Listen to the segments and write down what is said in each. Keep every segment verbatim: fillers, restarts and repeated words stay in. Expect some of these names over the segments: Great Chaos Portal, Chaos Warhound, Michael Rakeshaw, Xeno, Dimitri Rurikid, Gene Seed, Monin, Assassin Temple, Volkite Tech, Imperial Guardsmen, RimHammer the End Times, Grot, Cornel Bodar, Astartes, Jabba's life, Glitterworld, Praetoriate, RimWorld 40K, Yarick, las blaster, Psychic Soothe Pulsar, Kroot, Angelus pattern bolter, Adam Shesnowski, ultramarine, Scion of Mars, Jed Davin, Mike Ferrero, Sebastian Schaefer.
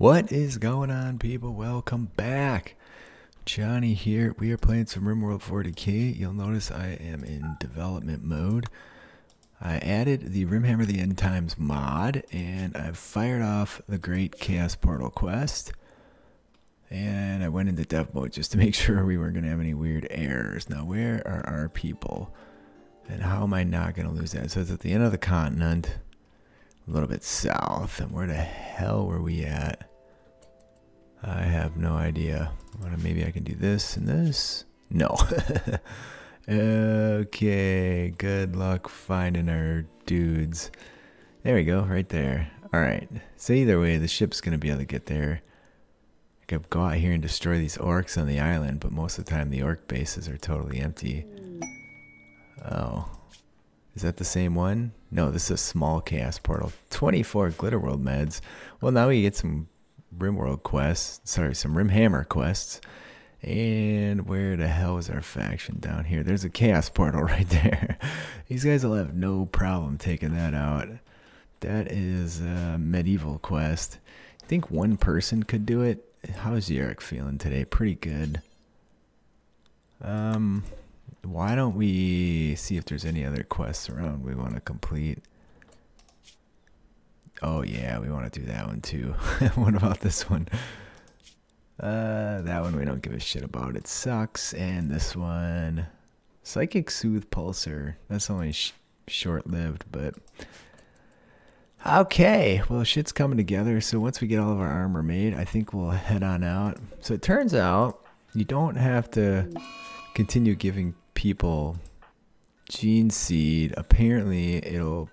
What is going on, people? Welcome back. Johnny here. We are playing some RimWorld forty K. You'll notice I am in development mode. I added the RimHammer the End Times mod, and I've fired off the Great Chaos Portal quest. And I went into dev mode just to make sure we weren't going to have any weird errors. Now, where are our people? And how am I not going to lose that? So it's at the end of the continent, a little bit south. And where the hell were we at? I have no idea. Well, maybe I can do this and this. No. Okay, good luck finding our dudes. There we go, right there. All right. So either way, the ship's going to be able to get there. I could go out here and destroy these orcs on the island, but most of the time the orc bases are totally empty. Oh. Is that the same one? No, this is a small chaos portal. twenty-four Glitterworld meds. Well, now we get some RimWorld quests. Sorry, some RimHammer quests. And where the hell is our faction down here? There's a chaos portal right there. These guys will have no problem taking that out. That is a medieval quest. I think one person could do it. How's Yarick feeling today? Pretty good. Um... Why don't we see if there's any other quests around we want to complete? Oh, yeah, we want to do that one, too. What about this one? Uh, that one we don't give a shit about. It sucks. And this one, Psychic Soothe Pulsar. That's only sh short-lived, but... Okay, well, shit's coming together. So once we get all of our armor made, I think we'll head on out. So it turns out you don't have to continue giving people Gene Seed. Apparently it'll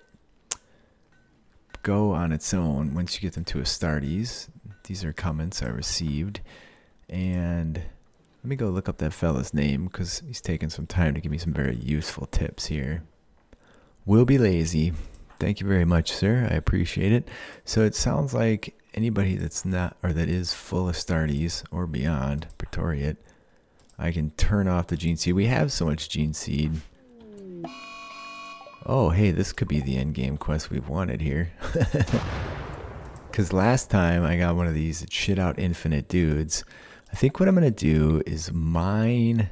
go on its own once you get them to Astartes. These are comments I received, and let me go look up that fella's name because he's taking some time to give me some very useful tips here. We'll be lazy. Thank you very much, sir. I appreciate it. So it sounds like anybody that's not, or that is full Astartes or beyond Praetoriate, I can turn off the Gene Seed. We have so much Gene Seed. Oh, hey, this could be the end game quest we've wanted here. Because last time I got one of these shit out infinite dudes. I think what I'm going to do is mine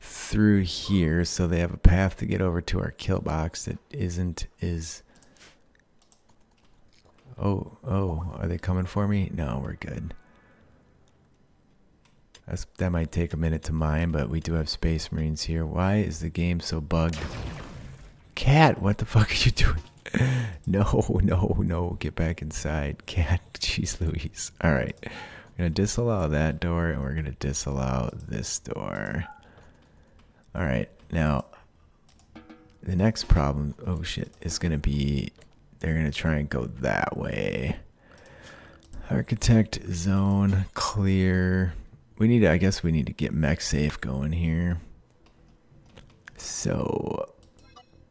through here so they have a path to get over to our kill box that isn't is... Oh, oh, are they coming for me? No, we're good. That's, that might take a minute to mine, but we do have Space Marines here. Why is the game so bugged? Cat, what the fuck are you doing? No, no, no. Get back inside. Cat, jeez Louise. All right. We're going to disallow that door, and we're going to disallow this door. All right. Now, the next problem, oh shit, is going to be they're going to try and go that way. Architect zone clear. We need to, I guess we need to get mech safe going here. So,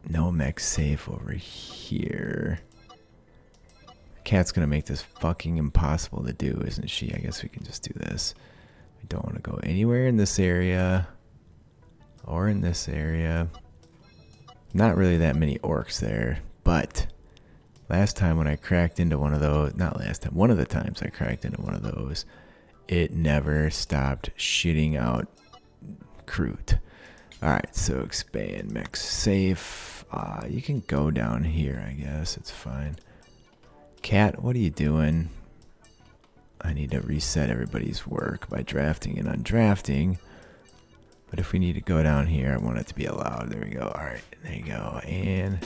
no mech safe over here. Cat's going to make this fucking impossible to do, isn't she? I guess we can just do this. I don't want to go anywhere in this area. Or in this area. Not really that many orcs there, but... Last time when I cracked into one of those... Not last time, one of the times I cracked into one of those... It never stopped shitting out Kroot. Alright, so expand mech safe. Uh, you can go down here, I guess. It's fine. Cat, what are you doing? I need to reset everybody's work by drafting and undrafting. But if we need to go down here, I want it to be allowed. There we go. Alright, there you go. And...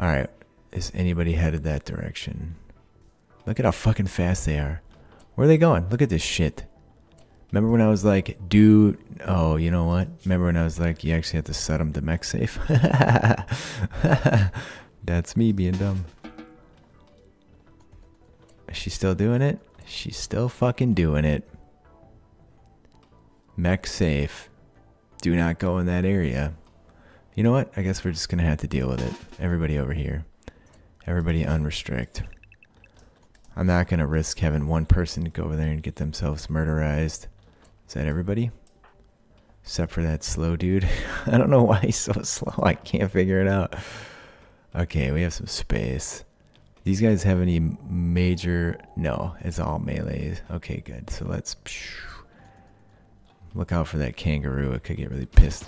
Alright, is anybody headed that direction? Look at how fucking fast they are. Where are they going? Look at this shit. Remember when I was like, dude... Oh, you know what? Remember when I was like, you actually have to set them to mech safe? That's me being dumb. Is she still doing it? She's still fucking doing it. Mech safe. Do not go in that area. You know what? I guess we're just going to have to deal with it. Everybody over here. Everybody unrestrict. I'm not going to risk having one person go over there and get themselves murderized. Is that everybody? Except for that slow dude. I don't know why he's so slow. I can't figure it out. Okay, we have some space. These guys have any major... No, it's all melees. Okay, good. So let's... Look out for that kangaroo. It could get really pissed.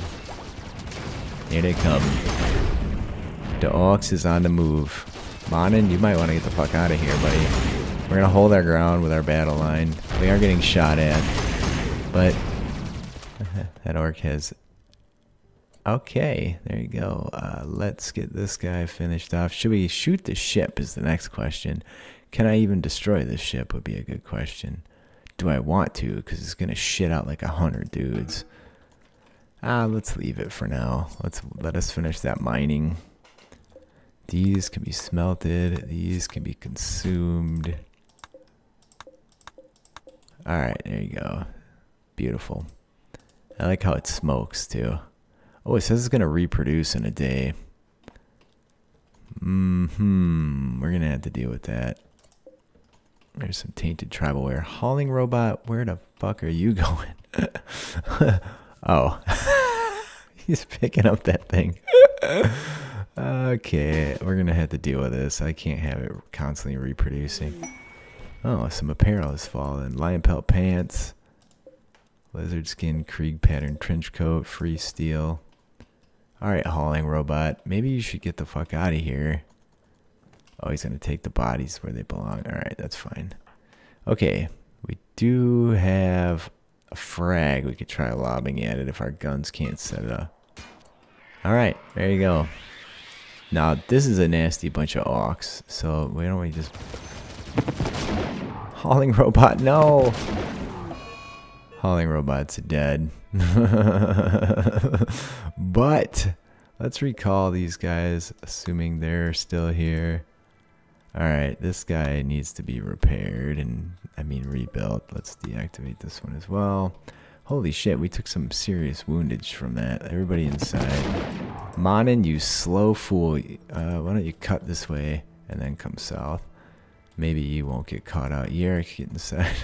Here they come. The ox is on the move. Monin, you might want to get the fuck out of here, buddy. We're going to hold our ground with our battle line. We are getting shot at. But... that orc has... Okay, there you go. Uh, let's get this guy finished off. Should we shoot the ship is the next question. Can I even destroy this ship would be a good question. Do I want to? Because it's going to shit out like a hundred dudes. Ah, let's leave it for now. Let's let us finish that mining. These can be smelted. These can be consumed. All right, there you go. Beautiful. I like how it smokes too. Oh, it says it's going to reproduce in a day. Mm-hmm. We're going to have to deal with that. There's some tainted tribal wear. Hauling robot, where the fuck are you going? Oh. He's picking up that thing. Okay, we're going to have to deal with this. I can't have it constantly reproducing. Oh, some apparel has fallen. Lion pelt pants. Lizard skin, Krieg pattern trench coat, free steel. Alright, hauling robot. Maybe you should get the fuck out of here. Oh, he's going to take the bodies where they belong. Alright, that's fine. Okay, we do have a frag. We could try lobbing at it if our guns can't set it up. Alright, there you go. Now, this is a nasty bunch of orcs, so why don't we just... Hauling robot, no! Hauling robots are dead. But... let's recall these guys, assuming they're still here. Alright, this guy needs to be repaired and, I mean, rebuilt. Let's deactivate this one as well. Holy shit, we took some serious woundage from that. Everybody inside. Monin, you slow fool. Uh, why don't you cut this way and then come south? Maybe you won't get caught out. Yerrick, get inside.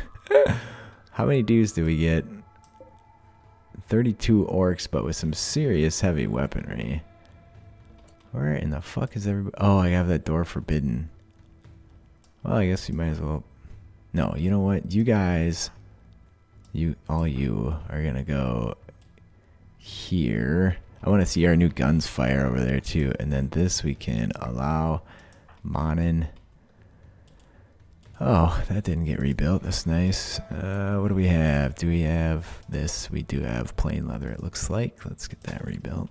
How many dudes do we get? thirty-two orcs, but with some serious heavy weaponry. Where in the fuck is everybody? Oh, I have that door forbidden. Well, I guess we might as well... No, you know what? You guys... You, all you are gonna go here. I want to see our new guns fire over there, too. And then this we can allow Monin... Oh, that didn't get rebuilt. That's nice. Uh, what do we have? Do we have this? We do have plain leather, it looks like. Let's get that rebuilt.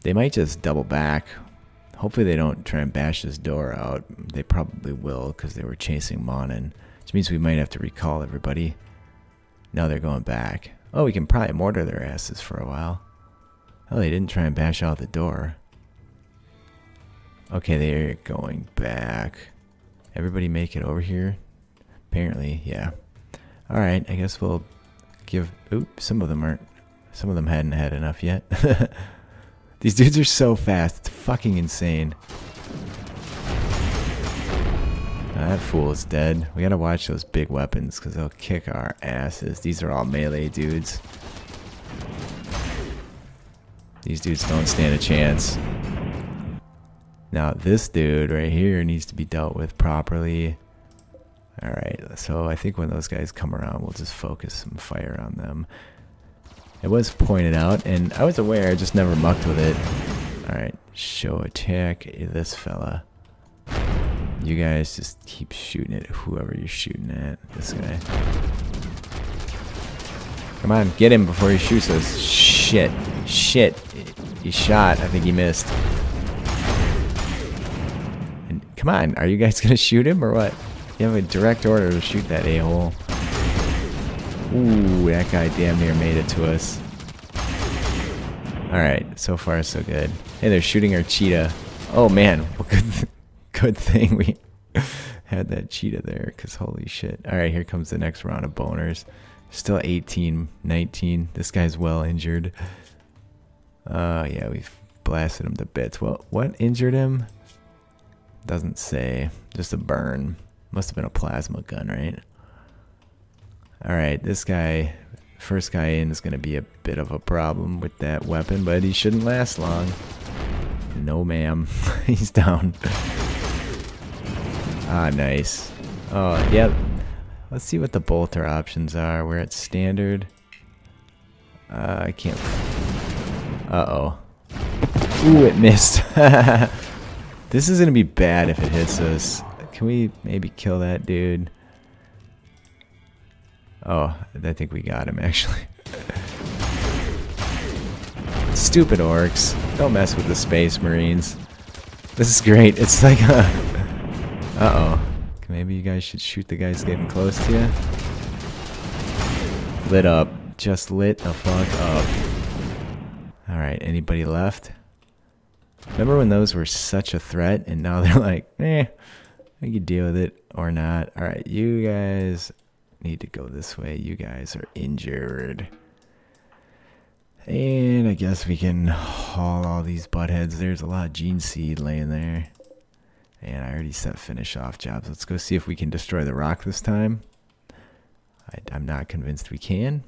They might just double back. Hopefully they don't try and bash this door out. They probably will because they were chasing Monin, which means we might have to recall everybody. Now they're going back. Oh, we can probably mortar their asses for a while. Oh, they didn't try and bash out the door. Okay, they're going back. Everybody make it over here? Apparently, yeah. Alright, I guess we'll give... Oops, some of them aren't... Some of them hadn't had enough yet. These dudes are so fast. It's fucking insane. Now that fool is dead. We gotta watch those big weapons because they'll kick our asses. These are all melee dudes. These dudes don't stand a chance. Now this dude right here needs to be dealt with properly. Alright, so I think when those guys come around, we'll just focus some fire on them. It was pointed out, and I was aware, I just never mucked with it. Alright, show attack this fella. You guys just keep shooting at whoever you're shooting at. This guy. Come on, get him before he shoots us. Shit. Shit. He shot. I think he missed. Come on, are you guys gonna shoot him or what? You have a direct order to shoot that a-hole. Ooh, that guy damn near made it to us. Alright, so far so good. Hey, they're shooting our cheetah. Oh man, well, good, th good thing we had that cheetah there, because holy shit. Alright, here comes the next round of boners. Still eighteen, nineteen. This guy's well injured. Uh, yeah, we've blasted him to bits. Well, what injured him? Doesn't say. Just a burn. Must have been a plasma gun, right? Alright, this guy, first guy in is going to be a bit of a problem with that weapon, but he shouldn't last long. No ma'am. He's down. Ah, nice. Oh, yeah. Let's see what the bolter options are. We're at standard. Uh, I can't... Uh-oh. Ooh, it missed. This is going to be bad if it hits us. Can we maybe kill that dude? Oh, I think we got him, actually. Stupid orcs. Don't mess with the space marines. This is great. It's like a... Uh-oh. Maybe you guys should shoot the guys getting close to you. Lit up. Just lit the fuck up. Alright, anybody left? Remember when those were such a threat and now they're like, eh, I can deal with it or not. Alright, you guys need to go this way. You guys are injured. And I guess we can haul all these buttheads. There's a lot of Gene Seed laying there. And I already set finish off jobs. Let's go see if we can destroy the rock this time. I, I'm not convinced we can.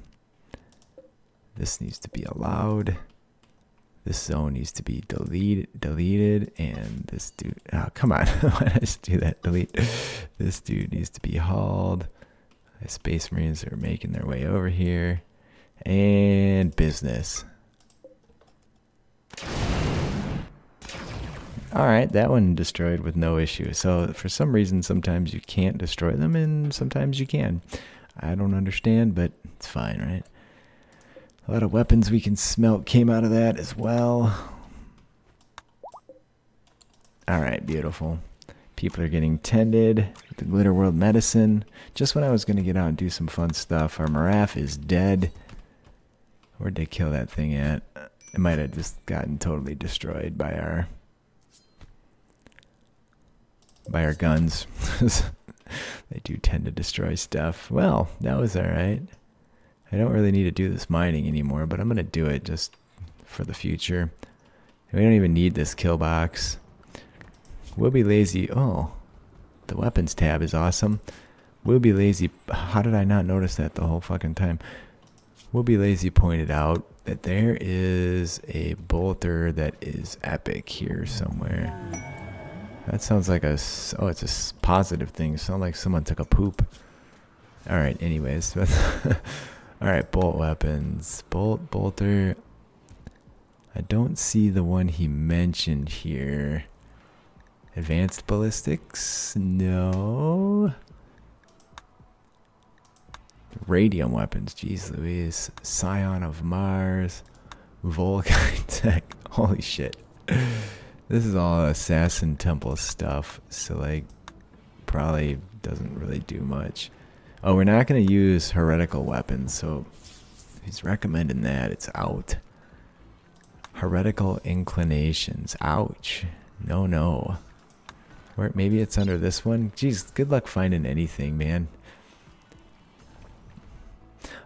This needs to be allowed. This zone needs to be deleted. Deleted. And this dude... Oh, come on. Why did I just do that? Delete. This dude needs to be hauled. The Space Marines are making their way over here. And business. Alright, that one destroyed with no issue. So for some reason, sometimes you can't destroy them and sometimes you can. I don't understand, but it's fine, right? A lot of weapons we can smelt came out of that as well. Alright, beautiful. People are getting tended with the Glitterworld medicine. Just when I was going to get out and do some fun stuff, our Maraf is dead. Where'd they kill that thing at? It might have just gotten totally destroyed by our... by our guns. They do tend to destroy stuff. Well, that was alright. I don't really need to do this mining anymore, but I'm going to do it just for the future. We don't even need this kill box. We'll be lazy. Oh, the weapons tab is awesome. We'll be lazy. How did I not notice that the whole fucking time? We'll be lazy pointed out that there is a bolter that is epic here somewhere. That sounds like a... Oh, it's a positive thing. It sounds like someone took a poop. Alright, anyways. Alright, bolt weapons. Bolt, bolter. I don't see the one he mentioned here. Advanced ballistics? No. Radium weapons. Jeez Louise. Scion of Mars. Volkite Tech. Holy shit. This is all Assassin Temple stuff, so like, probably doesn't really do much. Oh, we're not going to use heretical weapons, so he's recommending that. It's out. Heretical inclinations. Ouch. No, no. Or maybe it's under this one. Jeez, good luck finding anything, man.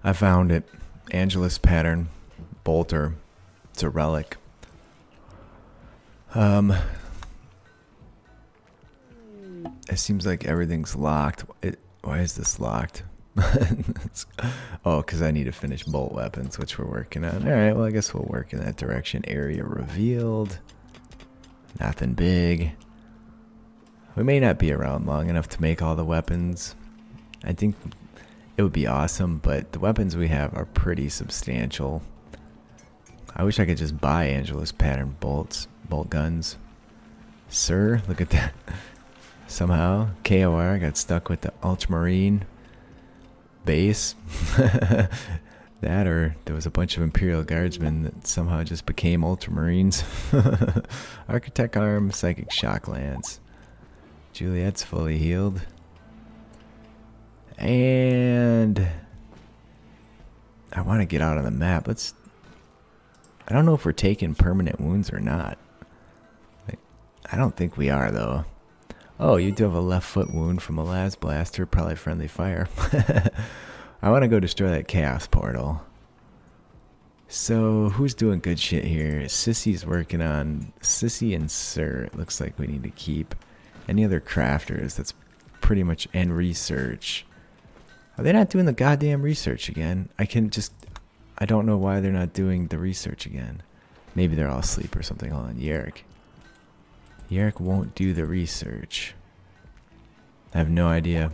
I found it. Angelus pattern bolter. It's a relic. Um, it seems like everything's locked. It, why is this locked? Oh, because I need to finish bolt weapons, which we're working on. All right, well, I guess we'll work in that direction. Area revealed. Nothing big. We may not be around long enough to make all the weapons. I think it would be awesome, but the weapons we have are pretty substantial. I wish I could just buy Angelus pattern bolts. Bolt guns. Sir, look at that. Somehow, K O R got stuck with the ultramarine base. That or there was a bunch of Imperial Guardsmen that somehow just became ultramarines. Architect arm, psychic shock lance. Juliet's fully healed. And... I want to get out of the map. Let's... I don't know if we're taking permanent wounds or not. I don't think we are, though. Oh, you do have a left foot wound from a las blaster, probably friendly fire. I want to go destroy that chaos portal. So, who's doing good shit here? Sissy's working on... Sissy and Sir, it looks like we need to keep. Any other crafters, that's pretty much... And research. Are they not doing the goddamn research again? I can just... I don't know why they're not doing the research again. Maybe they're all asleep or something. Hold on, Yerk. Yerk won't do the research. I have no idea.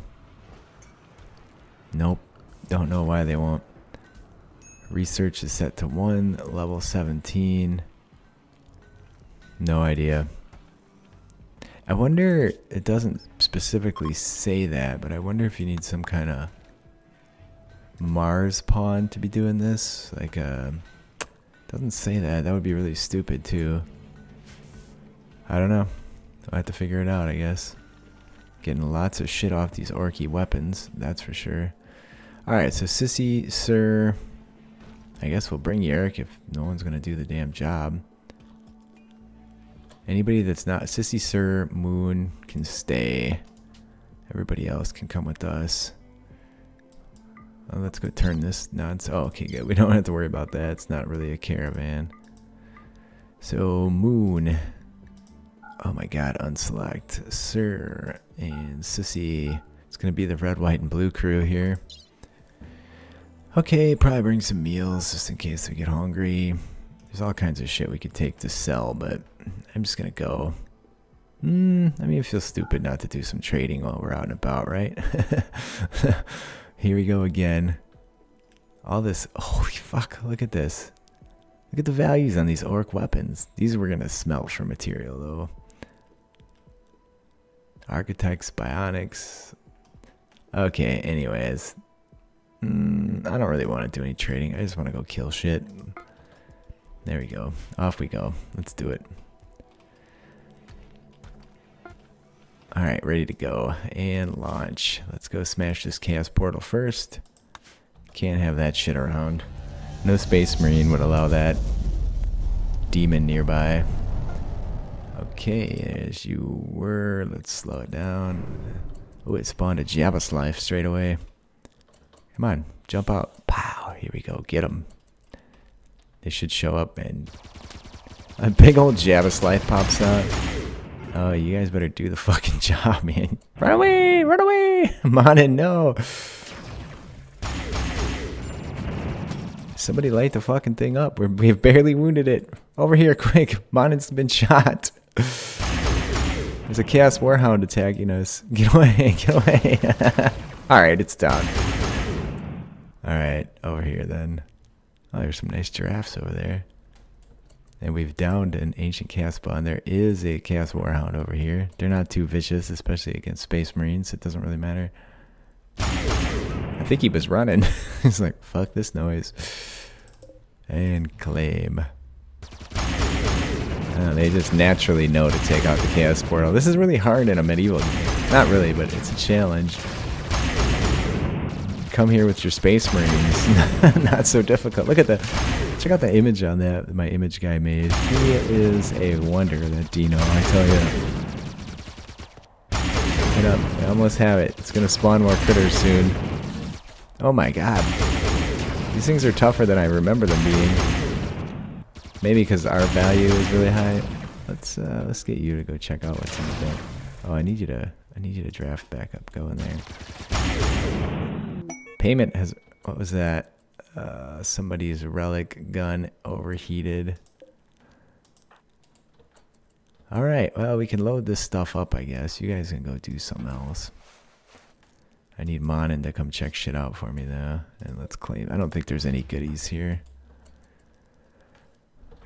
Nope. Don't know why they won't. Research is set to one, level seventeen. No idea. I wonder, it doesn't specifically say that, but I wonder if you need some kind of Mars pawn to be doing this. Like, uh, doesn't say that. That would be really stupid, too. I don't know. I'll have to figure it out, I guess. Getting lots of shit off these orky weapons, that's for sure. Alright, so Sissy, Sir... I guess we'll bring Yerrick if no one's going to do the damn job. Anybody that's not... Sissy, Sir, Moon can stay. Everybody else can come with us. Oh, let's go turn this nonsense. Oh, okay, good. We don't have to worry about that. It's not really a caravan. So, Moon. Oh my god, unselect. Sir and Sissy. It's going to be the red, white, and blue crew here. Okay, probably bring some meals just in case we get hungry. There's all kinds of shit we could take to sell, but I'm just gonna go. Hmm, I mean, it feels stupid not to do some trading while we're out and about, right? Here we go again. All this, holy fuck, look at this. Look at the values on these orc weapons. These we're gonna smelt for material, though. Architects, bionics. Okay, anyways. I don't really want to do any trading. I just want to go kill shit. There we go. Off we go. Let's do it. Alright, ready to go. And launch. Let's go smash this Chaos Portal first. Can't have that shit around. No Space Marine would allow that. Demon nearby. Okay, as you were. Let's slow it down. Oh, it spawned a Jabba's life straight away. Come on, jump out. Pow, here we go, get them. They should show up and... A big old Jabba's life pops out. Oh, you guys better do the fucking job, man. Run away, run away! Mana, no! Somebody light the fucking thing up. We're, we've barely wounded it. Over here, quick. Mana's been shot. There's a Chaos Warhound attacking us. Get away, get away. Alright, it's down. Alright, over here then. Oh, there's some nice giraffes over there. And we've downed an ancient Chaos Bond. There is a Chaos Warhound over here. They're not too vicious, especially against Space Marines. It doesn't really matter. I think he was running. He's like, fuck this noise. And claim. Oh, they just naturally know to take out the Chaos Portal. This is really hard in a medieval game. Not really, but it's a challenge. Come here with your Space Marines. Not so difficult. Look at the, check out the image on that my image guy made. He is a wonder, that Dino, I tell you. Get up. I almost have it. It's gonna spawn more critters soon. Oh my god. These things are tougher than I remember them being. Maybe because our value is really high. Let's uh, let's get you to go check out what's in the deck. Oh, I need you to I need you to draft back up. Go in there. Payment has, what was that? Uh, somebody's relic gun overheated. All right, well, we can load this stuff up, I guess. You guys can go do something else. I need Monin to come check shit out for me, though. And let's claim, I don't think there's any goodies here.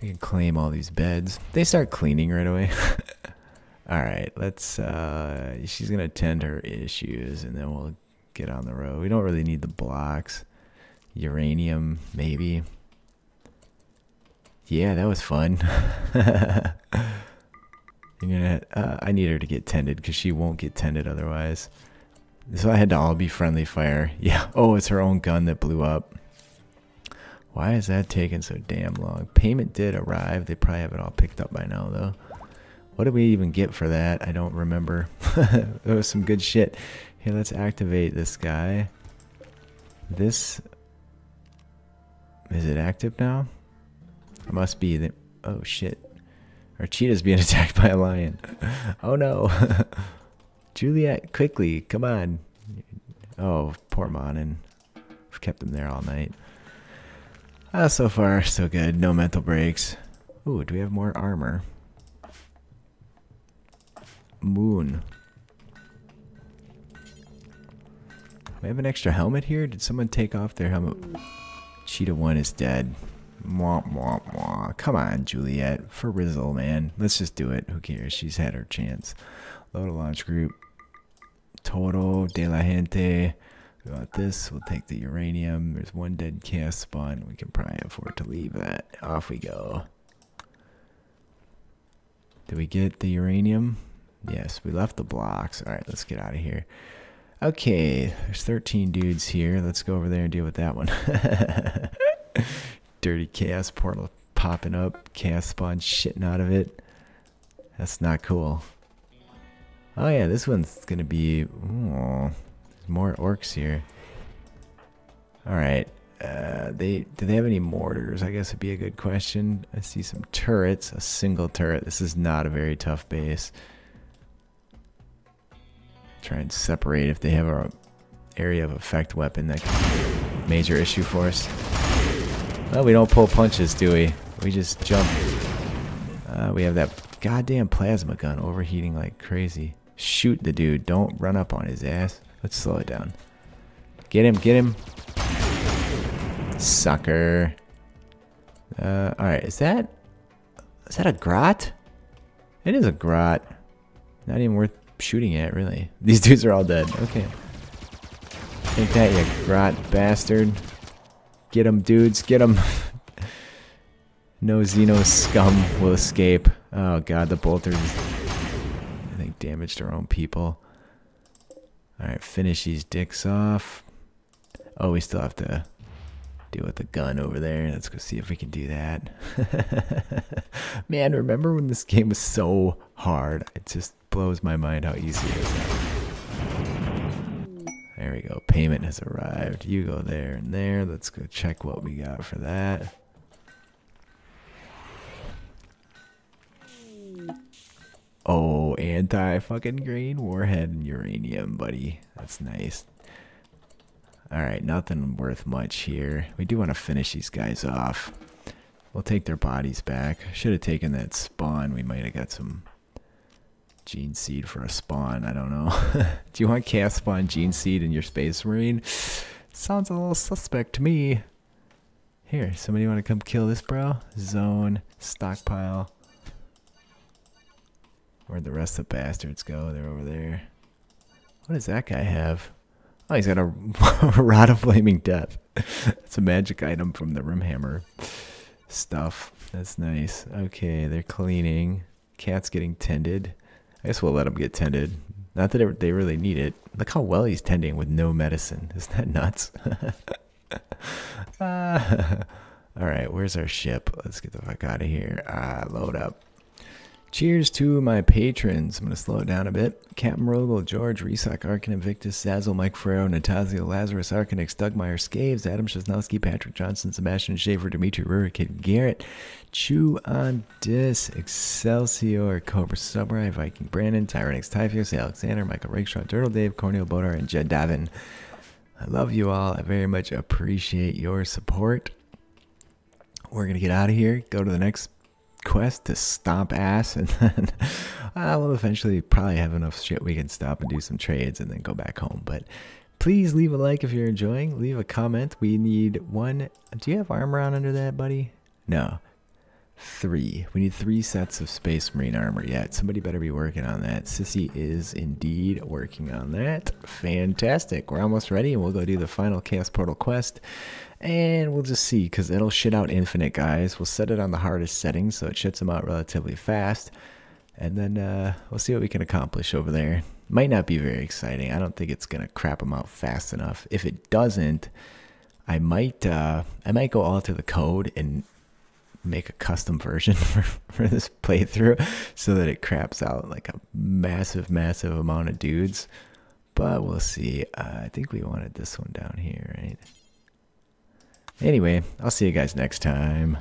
We can claim all these beds. They start cleaning right away. All right, let's, uh, she's gonna tend her issues and then we'll get on the road. We don't really need the blocks. Uranium, maybe. Yeah, that was fun. You're gonna, uh, I need her to get tended because she won't get tended otherwise. So I had to all be friendly fire. Yeah. Oh, it's her own gun that blew up. Why is that taking so damn long? Payment did arrive. They probably have it all picked up by now, though. What did we even get for that? I don't remember. That was some good shit. Here, let's activate this guy. This... Is it active now? It must be the... Oh, shit. Our cheetah's being attacked by a lion. Oh, no. Juliet, quickly. Come on. Oh, poor Monin. We've kept him there all night. Ah, so far, so good. No mental breaks. Ooh, do we have more armor? Moon. We have an extra helmet here? Did someone take off their helmet? Cheetah one is dead. Mwah, mwah, mwah. Come on, Juliet. For Rizzle, man. Let's just do it. Who cares? She's had her chance. Load a launch group. Todo de la gente. We want this. We'll take the uranium. There's one dead chaos spawn. We can probably afford to leave that. Off we go. Did we get the uranium? Yes, we left the blocks. All right, let's get out of here. Okay, there's thirteen dudes here. Let's go over there and deal with that one. Dirty chaos portal popping up. Chaos spawn shitting out of it. That's not cool. Oh yeah, this one's gonna be... Ooh, there's more orcs here. Alright. Uh, they do they have any mortars? I guess would be a good question. I see some turrets. A single turret. This is not a very tough base. Try and separate if they have a area of effect weapon. That could be a major issue for us. Well, we don't pull punches, do we? We just jump. Uh, we have that goddamn plasma gun overheating like crazy. Shoot the dude. Don't run up on his ass. Let's slow it down. Get him, get him. Sucker. Uh, Alright, is that... Is that a grot? It is a grot. Not even worth shooting at, really. These dudes are all dead. Okay. Take that, you grot bastard. Get him, dudes. Get him. No Xeno scum will escape. Oh, God. The bolters, I think, damaged our own people. All right. Finish these dicks off. Oh, we still have to deal with the gun over there. Let's go see if we can do that. Man, remember when this game was so hard? It just blows my mind how easy it is now. There we go. Payment has arrived. You go there and there. Let's go check what we got for that. Oh, anti-fucking-green warhead and uranium, buddy. That's nice. Alright, nothing worth much here. We do want to finish these guys off. We'll take their bodies back. Should have taken that spawn. We might have got some... Gene Seed for a spawn. I don't know. Do you want chaos spawn Gene Seed in your space marine? Sounds a little suspect to me. Here, somebody want to come kill this bro? Zone, stockpile. Where'd the rest of the bastards go? They're over there. What does that guy have? Oh, he's got a rod of flaming death. It's a magic item from the RimHammer stuff. That's nice. Okay, they're cleaning. Cat's getting tended. I guess we'll let him get tended. Not that it, they really need it. Look how well he's tending with no medicine. Isn't that nuts? uh, Alright, where's our ship? Let's get the fuck out of here. Ah, load up. Cheers to my patrons. I'm going to slow it down a bit. Captain Rogel, George, Resoc, Arkin, Invictus, Zazzle, Mike Ferrero, Natazio, Lazarus, Arkinix, Dougmeyer, Scaves, Adam Shesnowski, Patrick Johnson, Sebastian Schaefer, Dimitri Rurikid, Garrett, Chew on Dis, Excelsior, Cobra Subri, Viking Brandon, Tyranix, Typhius, Alexander, Michael Rakeshaw, Turtle Dave, Cornel Bodar, and Jed Davin. I love you all. I very much appreciate your support. We're going to get out of here. Go to the next quest to stomp ass, and then I will eventually probably have enough shit we can stop and do some trades and then go back home. But please leave a like if you're enjoying. Leave a comment. We need one. Do you have armor on under that, buddy? No. Three. We need three sets of space marine armor yet. Somebody better be working on that. Sissy is indeed working on that. Fantastic. We're almost ready, and we'll go do the final Chaos Portal quest. And we'll just see, because it'll shit out infinite, guys. We'll set it on the hardest setting, so it shits them out relatively fast. And then uh, we'll see what we can accomplish over there. Might not be very exciting. I don't think it's going to crap them out fast enough. If it doesn't, I might, uh, I might go all to the code and make a custom version for, for this playthrough so that it craps out like a massive, massive amount of dudes. But we'll see. Uh, I think we wanted this one down here, right? Anyway, I'll see you guys next time.